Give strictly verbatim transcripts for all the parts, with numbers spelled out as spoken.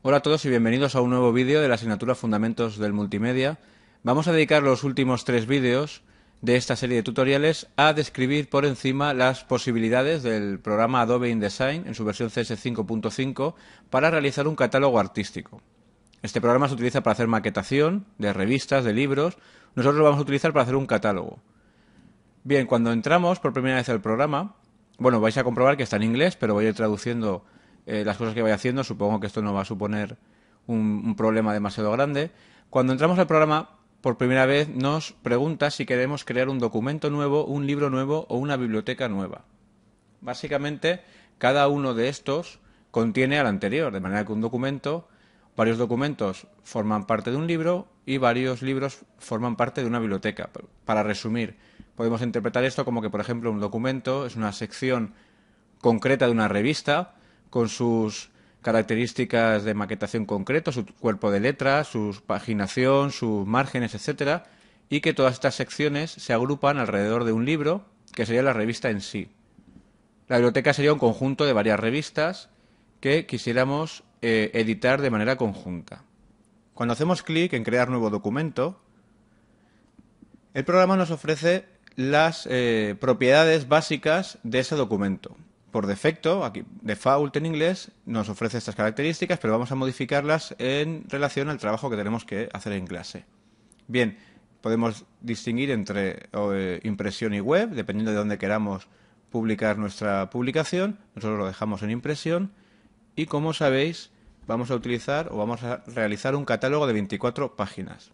Hola a todos y bienvenidos a un nuevo vídeo de la asignatura Fundamentos del Multimedia. Vamos a dedicar los últimos tres vídeos de esta serie de tutoriales a describir por encima las posibilidades del programa Adobe InDesign en su versión C S cinco punto cinco para realizar un catálogo artístico. Este programa se utiliza para hacer maquetación de revistas, de libros. Nosotros lo vamos a utilizar para hacer un catálogo. Bien, cuando entramos por primera vez al programa, bueno, vais a comprobar que está en inglés, pero voy a ir traduciendo Eh, las cosas que vaya haciendo. Supongo que esto no va a suponer un, un problema demasiado grande. Cuando entramos al programa, por primera vez nos pregunta si queremos crear un documento nuevo, un libro nuevo o una biblioteca nueva. Básicamente, cada uno de estos contiene al anterior, de manera que un documento, varios documentos forman parte de un libro y varios libros forman parte de una biblioteca. Para resumir, podemos interpretar esto como que, por ejemplo, un documento es una sección concreta de una revista, con sus características de maquetación concretas, su cuerpo de letra, su paginación, sus márgenes, etcétera, y que todas estas secciones se agrupan alrededor de un libro, que sería la revista en sí. La biblioteca sería un conjunto de varias revistas que quisiéramos eh, editar de manera conjunta. Cuando hacemos clic en crear nuevo documento, el programa nos ofrece las eh, propiedades básicas de ese documento. Por defecto, aquí default en inglés, nos ofrece estas características, pero vamos a modificarlas en relación al trabajo que tenemos que hacer en clase. Bien, podemos distinguir entre eh, impresión y web, dependiendo de dónde queramos publicar nuestra publicación. Nosotros lo dejamos en impresión y, como sabéis, vamos a utilizar o vamos a realizar un catálogo de veinticuatro páginas.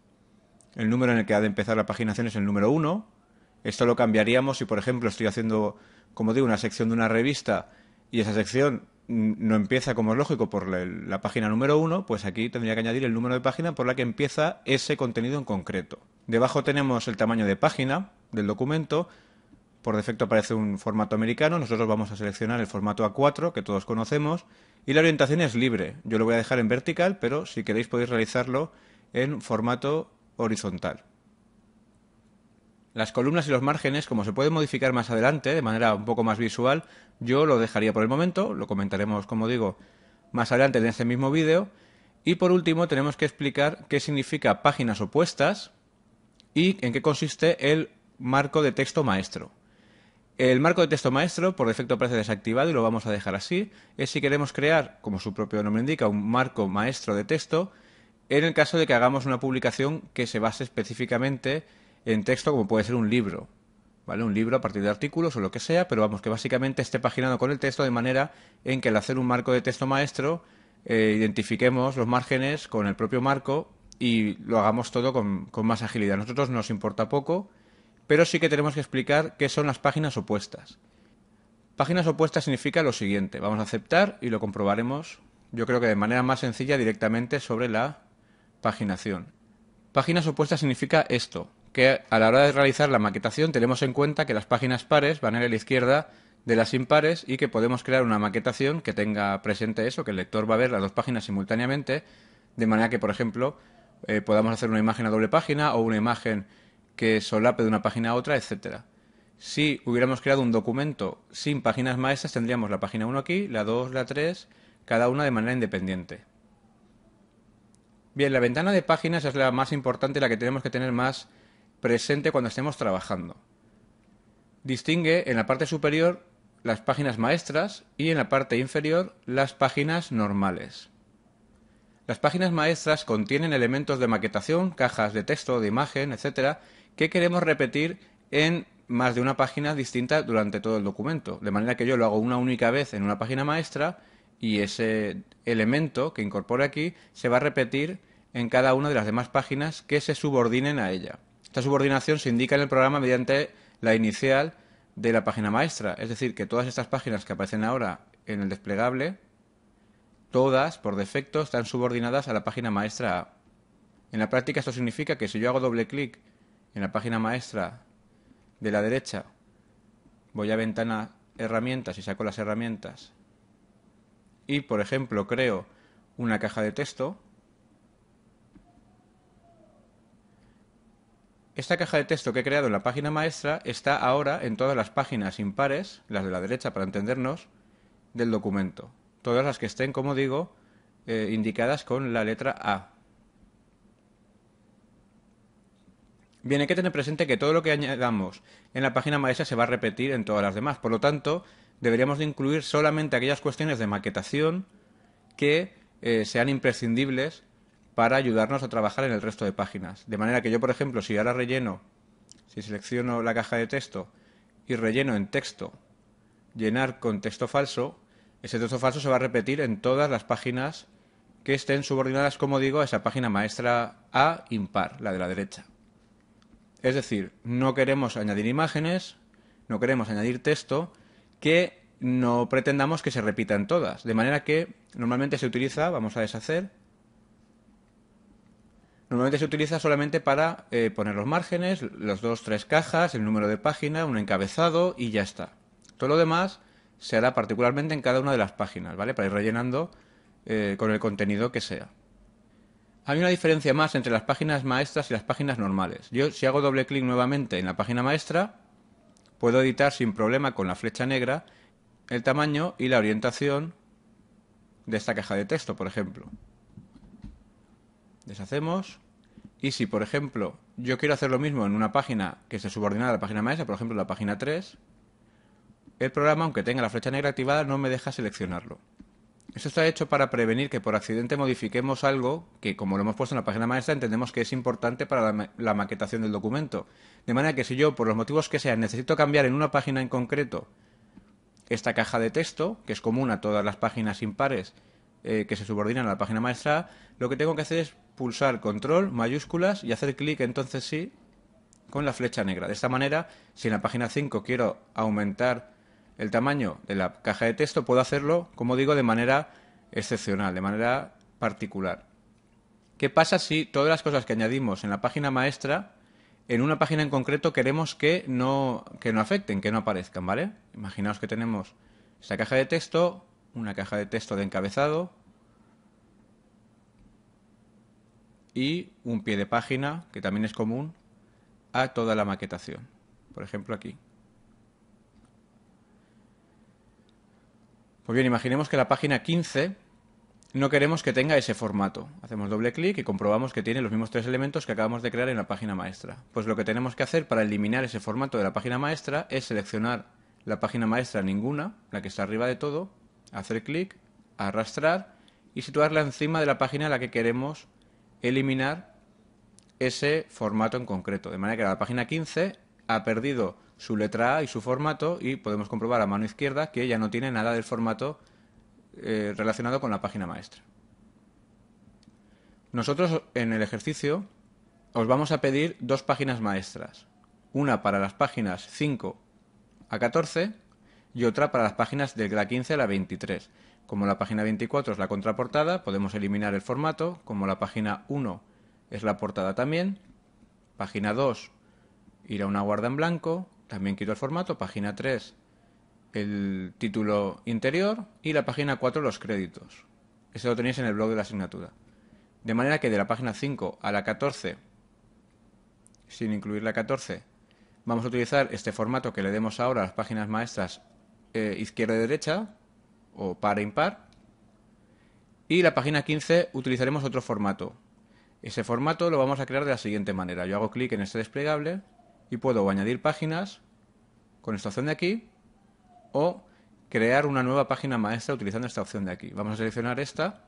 El número en el que ha de empezar la paginación es el número uno. Esto lo cambiaríamos si, por ejemplo, estoy haciendo, como digo, una sección de una revista y esa sección no empieza, como es lógico, por la, la página número uno, pues aquí tendría que añadir el número de página por la que empieza ese contenido en concreto. Debajo tenemos el tamaño de página del documento. Por defecto aparece un formato americano. Nosotros vamos a seleccionar el formato A cuatro, que todos conocemos, y la orientación es libre. Yo lo voy a dejar en vertical, pero si queréis podéis realizarlo en formato horizontal. Las columnas y los márgenes, como se pueden modificar más adelante de manera un poco más visual, yo lo dejaría por el momento, lo comentaremos, como digo, más adelante en este mismo vídeo. Y por último tenemos que explicar qué significa páginas opuestas y en qué consiste el marco de texto maestro. El marco de texto maestro, por defecto, aparece desactivado y lo vamos a dejar así. Es si queremos crear, como su propio nombre indica, un marco maestro de texto, en el caso de que hagamos una publicación que se base específicamente en texto, como puede ser un libro, ¿vale? Un libro a partir de artículos o lo que sea, pero vamos, que básicamente esté paginado con el texto de manera en que al hacer un marco de texto maestro eh, identifiquemos los márgenes con el propio marco y lo hagamos todo con, con más agilidad. A nosotros nos importa poco, pero sí que tenemos que explicar qué son las páginas opuestas. Páginas opuestas significa lo siguiente. Vamos a aceptar y lo comprobaremos, yo creo que de manera más sencilla, directamente sobre la paginación. Páginas opuestas significa esto, que a la hora de realizar la maquetación tenemos en cuenta que las páginas pares van a ir a la izquierda de las impares y que podemos crear una maquetación que tenga presente eso, que el lector va a ver las dos páginas simultáneamente, de manera que, por ejemplo, eh, podamos hacer una imagen a doble página o una imagen que solape de una página a otra, etcétera. Si hubiéramos creado un documento sin páginas maestras, tendríamos la página uno aquí, la dos, la tres, cada una de manera independiente. Bien, la ventana de páginas es la más importante, la que tenemos que tener más presente cuando estemos trabajando. Distingue en la parte superior las páginas maestras y en la parte inferior las páginas normales. Las páginas maestras contienen elementos de maquetación, cajas de texto, de imagen, etcétera, que queremos repetir en más de una página distinta durante todo el documento, de manera que yo lo hago una única vez en una página maestra y ese elemento que incorpore aquí se va a repetir en cada una de las demás páginas que se subordinen a ella. Esta subordinación se indica en el programa mediante la inicial de la página maestra, es decir, que todas estas páginas que aparecen ahora en el desplegable, todas, por defecto, están subordinadas a la página maestra A. En la práctica esto significa que si yo hago doble clic en la página maestra de la derecha, voy a ventana herramientas y saco las herramientas y, por ejemplo, creo una caja de texto, esta caja de texto que he creado en la página maestra está ahora en todas las páginas impares, las de la derecha para entendernos, del documento. Todas las que estén, como digo, eh, indicadas con la letra A. Bien, hay que tener presente que todo lo que añadamos en la página maestra se va a repetir en todas las demás. Por lo tanto, deberíamos de incluir solamente aquellas cuestiones de maquetación que eh, sean imprescindibles para ayudarnos a trabajar en el resto de páginas. De manera que yo, por ejemplo, si ahora relleno, si selecciono la caja de texto y relleno en texto, llenar con texto falso, ese texto falso se va a repetir en todas las páginas que estén subordinadas, como digo, a esa página maestra A impar, la de la derecha. Es decir, no queremos añadir imágenes, no queremos añadir texto que no pretendamos que se repitan todas. De manera que normalmente se utiliza, vamos a deshacer, normalmente se utiliza solamente para eh, poner los márgenes, los dos, tres cajas, el número de página, un encabezado y ya está. Todo lo demás se hará particularmente en cada una de las páginas, ¿vale? Para ir rellenando eh, con el contenido que sea. Hay una diferencia más entre las páginas maestras y las páginas normales. Yo, si hago doble clic nuevamente en la página maestra, puedo editar sin problema con la flecha negra el tamaño y la orientación de esta caja de texto, por ejemplo. Deshacemos. Y si, por ejemplo, yo quiero hacer lo mismo en una página que esté subordinada a la página maestra, por ejemplo, la página tres, el programa, aunque tenga la flecha negra activada, no me deja seleccionarlo. Esto está hecho para prevenir que por accidente modifiquemos algo que, como lo hemos puesto en la página maestra, entendemos que es importante para la, ma la maquetación del documento. De manera que si yo, por los motivos que sean, necesito cambiar en una página en concreto esta caja de texto, que es común a todas las páginas impares eh, que se subordinan a la página maestra, lo que tengo que hacer es pulsar control, mayúsculas y hacer clic, entonces sí, con la flecha negra. De esta manera, si en la página cinco quiero aumentar el tamaño de la caja de texto, puedo hacerlo, como digo, de manera excepcional, de manera particular. ¿Qué pasa si todas las cosas que añadimos en la página maestra, en una página en concreto, queremos que no, que no afecten, que no aparezcan, ¿vale? Imaginaos que tenemos esta caja de texto, una caja de texto de encabezado y un pie de página, que también es común a toda la maquetación. Por ejemplo, aquí. Pues bien, imaginemos que la página quince no queremos que tenga ese formato. Hacemos doble clic y comprobamos que tiene los mismos tres elementos que acabamos de crear en la página maestra. Pues lo que tenemos que hacer para eliminar ese formato de la página maestra es seleccionar la página maestra ninguna, la que está arriba de todo, hacer clic, arrastrar y situarla encima de la página en la que queremos eliminar ese formato en concreto. De manera que la página quince ha perdido su letra A y su formato, y podemos comprobar a mano izquierda que ya no tiene nada del formato eh, relacionado con la página maestra. Nosotros en el ejercicio os vamos a pedir dos páginas maestras, una para las páginas cinco a catorce y otra para las páginas de la quince a la veintitrés. Como la página veinticuatro es la contraportada, podemos eliminar el formato, como la página uno es la portada también, página dos ir a una guarda en blanco, también quito el formato, página tres el título interior y la página cuatro los créditos. Eso lo tenéis en el blog de la asignatura. De manera que de la página cinco a la catorce, sin incluir la catorce, vamos a utilizar este formato que le demos ahora a las páginas maestras eh, izquierda y derecha o par e impar, y la página quince utilizaremos otro formato. Ese formato lo vamos a crear de la siguiente manera. Yo hago clic en este desplegable y puedo añadir páginas con esta opción de aquí o crear una nueva página maestra utilizando esta opción de aquí. Vamos a seleccionar esta,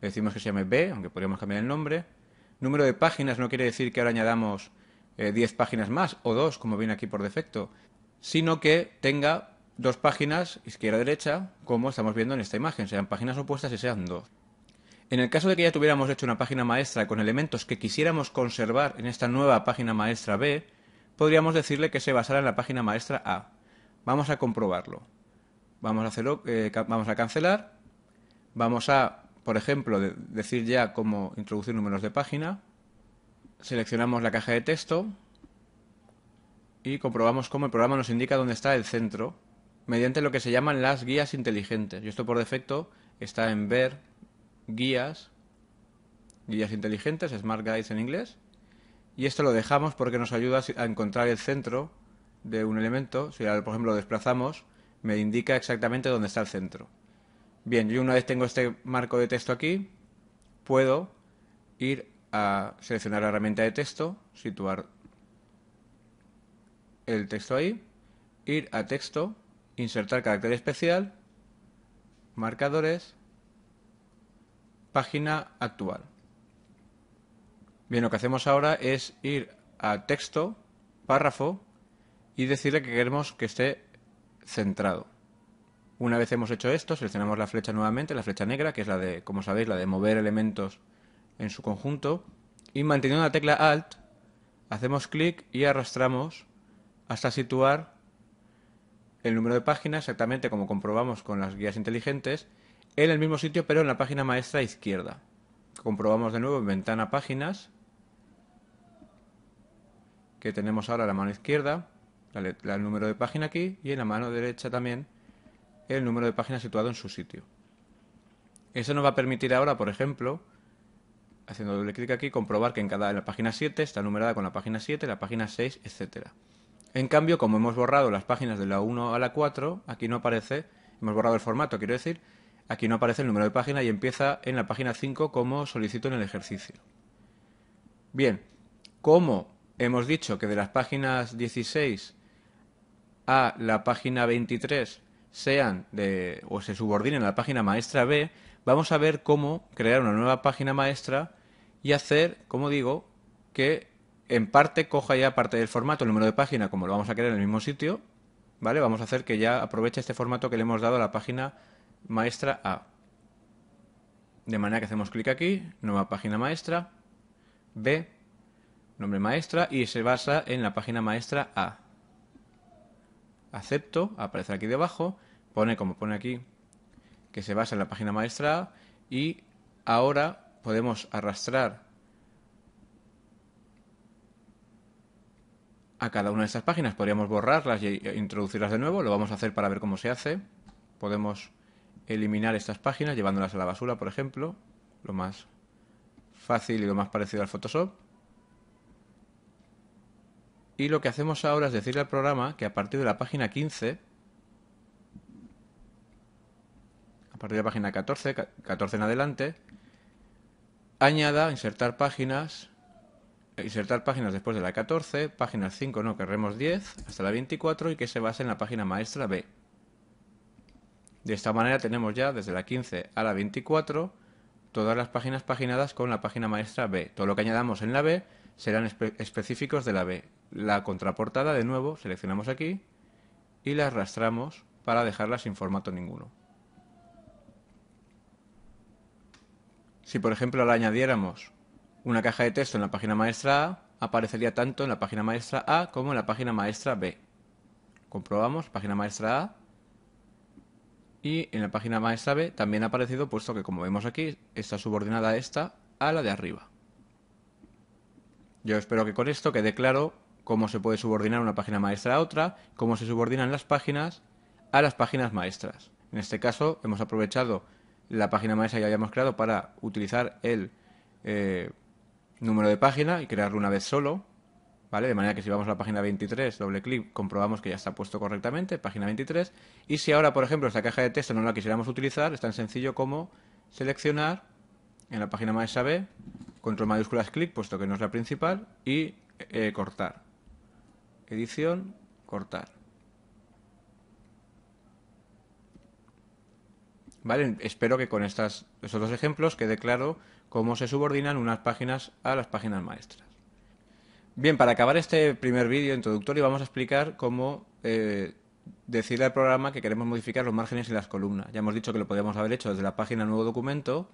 le decimos que se llame B, aunque podríamos cambiar el nombre. Número de páginas no quiere decir que ahora añadamos eh, diez páginas más o dos, como viene aquí por defecto, sino que tenga dos páginas izquierda-derecha, como estamos viendo en esta imagen, sean páginas opuestas y sean dos. En el caso de que ya tuviéramos hecho una página maestra con elementos que quisiéramos conservar en esta nueva página maestra B, podríamos decirle que se basara en la página maestra A. Vamos a comprobarlo. Vamos a, hacerlo, eh, vamos a cancelar. Vamos a, por ejemplo, de, decir ya cómo introducir números de página. Seleccionamos la caja de texto y comprobamos cómo el programa nos indica dónde está el centro mediante lo que se llaman las guías inteligentes. Y esto por defecto está en ver, guías, guías inteligentes, Smart Guides en inglés. Y esto lo dejamos porque nos ayuda a encontrar el centro de un elemento. Si ahora, por ejemplo, lo desplazamos, me indica exactamente dónde está el centro. Bien, yo una vez tengo este marco de texto aquí, puedo ir a seleccionar la herramienta de texto, situar el texto ahí, ir a texto, insertar carácter especial, marcadores, página actual. Bien, lo que hacemos ahora es ir a texto, párrafo, y decirle que queremos que esté centrado. Una vez hemos hecho esto, seleccionamos la flecha nuevamente, la flecha negra, que es la de, como sabéis, la de mover elementos en su conjunto, y manteniendo la tecla Alt, hacemos clic y arrastramos hasta situar el número de páginas, exactamente como comprobamos con las guías inteligentes, en el mismo sitio, pero en la página maestra izquierda. Comprobamos de nuevo en ventana páginas, que tenemos ahora en la mano izquierda, el número de página aquí, y en la mano derecha también el número de páginas situado en su sitio. Eso nos va a permitir ahora, por ejemplo, haciendo doble clic aquí, comprobar que en cada en la página siete está numerada con la página siete, la página seis, etcétera. En cambio, como hemos borrado las páginas de la uno a la cuatro, aquí no aparece, hemos borrado el formato, quiero decir, aquí no aparece el número de página y empieza en la página cinco como solicito en el ejercicio. Bien, como hemos dicho que de las páginas dieciséis a la página veintitrés sean de, o se subordinen a la página maestra B, vamos a ver cómo crear una nueva página maestra y hacer, como digo, que en parte coja ya parte del formato, el número de página, como lo vamos a crear en el mismo sitio, ¿vale? Vamos a hacer que ya aproveche este formato que le hemos dado a la página maestra A. De manera que hacemos clic aquí, nueva página maestra, B, nombre maestra, y se basa en la página maestra A. Acepto, aparece aquí debajo, pone como pone aquí, que se basa en la página maestra A, y ahora podemos arrastrar a cada una de estas páginas. Podríamos borrarlas e introducirlas de nuevo, lo vamos a hacer para ver cómo se hace. Podemos eliminar estas páginas llevándolas a la basura, por ejemplo, lo más fácil y lo más parecido al Photoshop. Y lo que hacemos ahora es decirle al programa que a partir de la página quince, a partir de la página catorce, catorce en adelante, añada insertar páginas, insertar páginas después de la catorce, páginas cinco, no, querremos diez, hasta la veinticuatro, y que se base en la página maestra B. De esta manera tenemos ya desde la quince a la veinticuatro todas las páginas paginadas con la página maestra B. Todo lo que añadamos en la B serán espe- específicos de la B. La contraportada, de nuevo, seleccionamos aquí y la arrastramos para dejarla sin formato ninguno. Si por ejemplo le añadiéramos una caja de texto en la página maestra A, aparecería tanto en la página maestra A como en la página maestra B. Comprobamos, página maestra A, y en la página maestra B también ha aparecido, puesto que, como vemos aquí, está subordinada a esta a la de arriba. Yo espero que con esto quede claro cómo se puede subordinar una página maestra a otra, cómo se subordinan las páginas a las páginas maestras. En este caso hemos aprovechado la página maestra que habíamos creado para utilizar el eh, número de página y crearlo una vez solo, ¿vale? De manera que si vamos a la página veintitrés, doble clic, comprobamos que ya está puesto correctamente, página veintitrés. Y si ahora, por ejemplo, esta caja de texto no la quisiéramos utilizar, es tan sencillo como seleccionar en la página maestra B, control mayúsculas clic, puesto que no es la principal, y eh, cortar. Edición, cortar. Vale, espero que con estas, estos dos ejemplos quede claro cómo se subordinan unas páginas a las páginas maestras. Bien, para acabar este primer vídeo introductorio vamos a explicar cómo eh, decirle al programa que queremos modificar los márgenes y las columnas. Ya hemos dicho que lo podíamos haber hecho desde la página Nuevo Documento,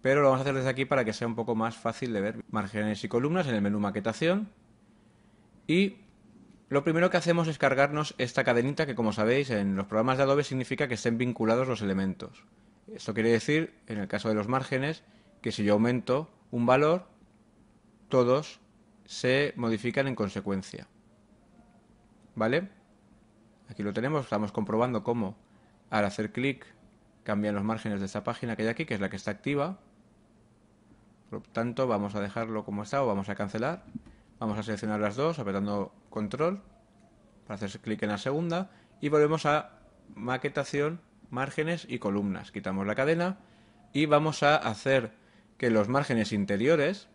pero lo vamos a hacer desde aquí para que sea un poco más fácil de ver. Márgenes y columnas en el menú Maquetación. Y lo primero que hacemos es cargarnos esta cadenita que, como sabéis, en los programas de Adobe significa que estén vinculados los elementos. Esto quiere decir, en el caso de los márgenes, que si yo aumento un valor, todos se modifican en consecuencia. ¿Vale? Aquí lo tenemos, estamos comprobando cómo al hacer clic cambian los márgenes de esta página que hay aquí, que es la que está activa. Por lo tanto, vamos a dejarlo como está o vamos a cancelar. Vamos a seleccionar las dos apretando control para hacer clic en la segunda y volvemos a maquetación márgenes y columnas. Quitamos la cadena y vamos a hacer que los márgenes interiores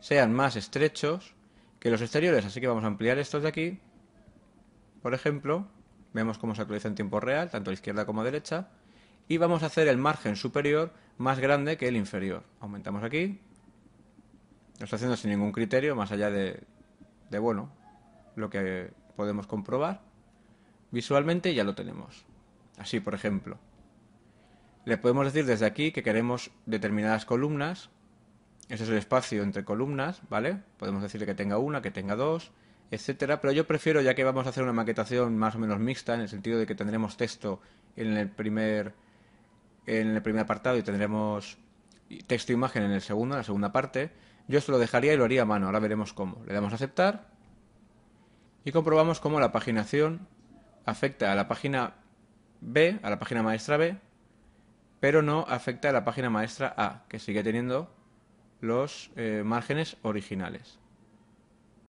sean más estrechos que los exteriores. Así que vamos a ampliar estos de aquí. Por ejemplo, vemos cómo se actualiza en tiempo real, tanto a izquierda como a derecha. Y vamos a hacer el margen superior más grande que el inferior. Aumentamos aquí. Lo está haciendo sin ningún criterio, más allá de, de bueno, lo que podemos comprobar visualmente, y ya lo tenemos. Así, por ejemplo, le podemos decir desde aquí que queremos determinadas columnas. Ese es el espacio entre columnas, ¿vale? Podemos decirle que tenga una, que tenga dos, etcétera. Pero yo prefiero, ya que vamos a hacer una maquetación más o menos mixta, en el sentido de que tendremos texto en el primer, en el primer apartado y tendremos texto e imagen en el segundo, en la segunda parte. Yo esto lo dejaría y lo haría a mano. Ahora veremos cómo. Le damos a aceptar y comprobamos cómo la paginación afecta a la página B, a la página maestra B, pero no afecta a la página maestra A, que sigue teniendo los eh, márgenes originales.